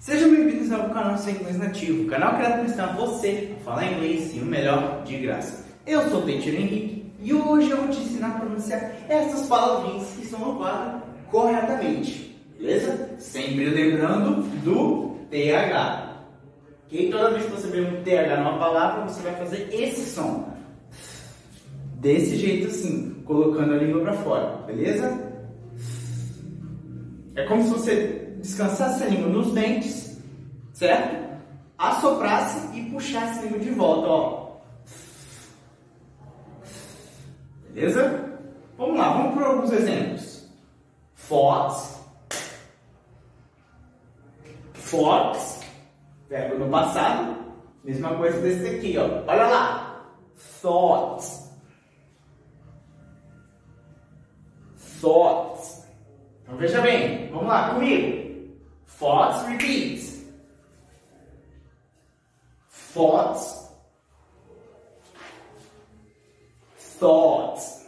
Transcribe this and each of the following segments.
Sejam bem-vindos ao canal Sem Inglês Nativo, canal criado para ensinar você a falar inglês e o melhor de graça. Eu sou o Teachinho Henrique e hoje eu vou te ensinar a pronunciar essas palavrinhas que são louvadas corretamente, beleza? Sempre lembrando do TH, ok? Toda vez que você vê um TH numa palavra, você vai fazer esse som, desse jeito assim, colocando a língua para fora, beleza? É como se você descansasse a língua nos dentes, certo? Assoprasse e puxasse a língua de volta, ó. Beleza? Vamos lá, vamos para alguns exemplos. Fox. Fox. Verbo no passado. Mesma coisa desse aqui, ó. Olha lá. Thoughts. Thoughts. Então veja bem. Vamos lá, comigo. Thoughts, repeat. Thoughts. Thoughts.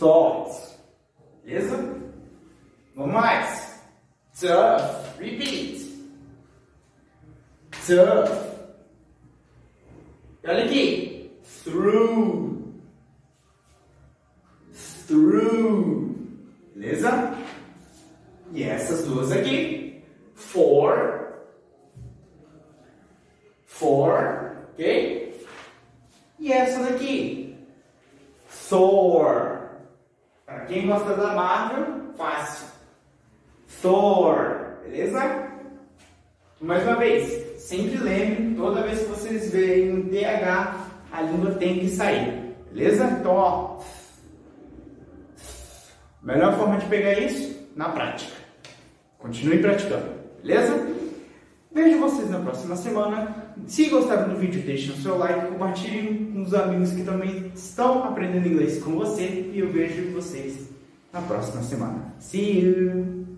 Thoughts. Beleza? Vamos mais. Tough, repeat. Tough. E olha aqui. Through. Through. Beleza? E essas duas aqui, for, ok? E essa daqui, Thor. Para quem gosta da Marvel, fácil. Thor, beleza? Mais uma vez, sempre lembre, toda vez que vocês verem um TH, a língua tem que sair, beleza? Então, ó, melhor forma de pegar isso? Na prática. Continue praticando, beleza? Vejo vocês na próxima semana. Se gostaram do vídeo, deixem o seu like, compartilhem com os amigos que também estão aprendendo inglês com você. E eu vejo vocês na próxima semana. See you!